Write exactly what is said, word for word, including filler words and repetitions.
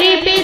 Hari.